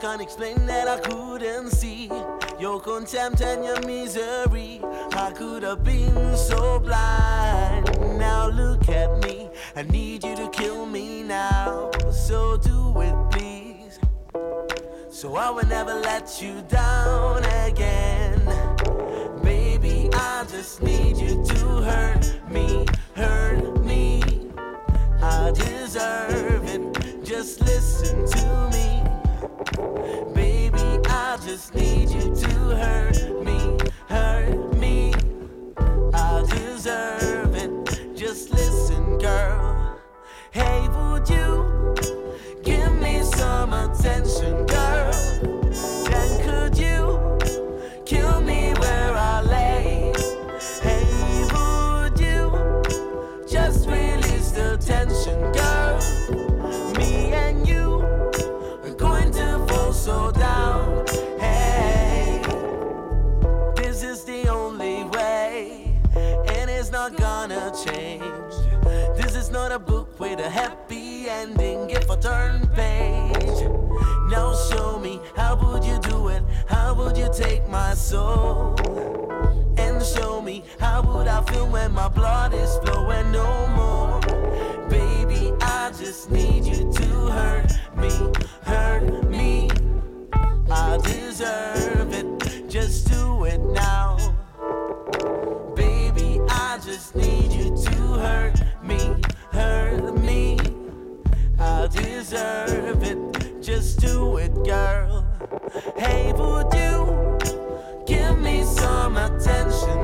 Can't explain that I couldn't see your contempt and your misery. I could have been so blind. Now look at me. I need you to kill me now. So do it, please. So I will never let you down again. Baby, I just need you to hurt me, hurt me. I deserve it. Just listen to me. Baby, I just need you to hurt me, hurt me. I deserve it, just listen, girl. Hey, would you give me some attention, girl? Then could you kill me where I lay? Hey, would you just release the tension, girl? Me and you are going to fall so down, hey. This is the only way, and it's not gonna change. This is not a book with a happy ending if I turn page. Now show me, how would you do it? How would you take my soul? And show me, how would I feel when my blood is flowing no more? Baby, I just need you to hurt me, hurt me. I deserve it, just do it now. Baby, I just need you to hurt me, hurt me. I deserve it, just do it, girl. Hey, would you give me some attention?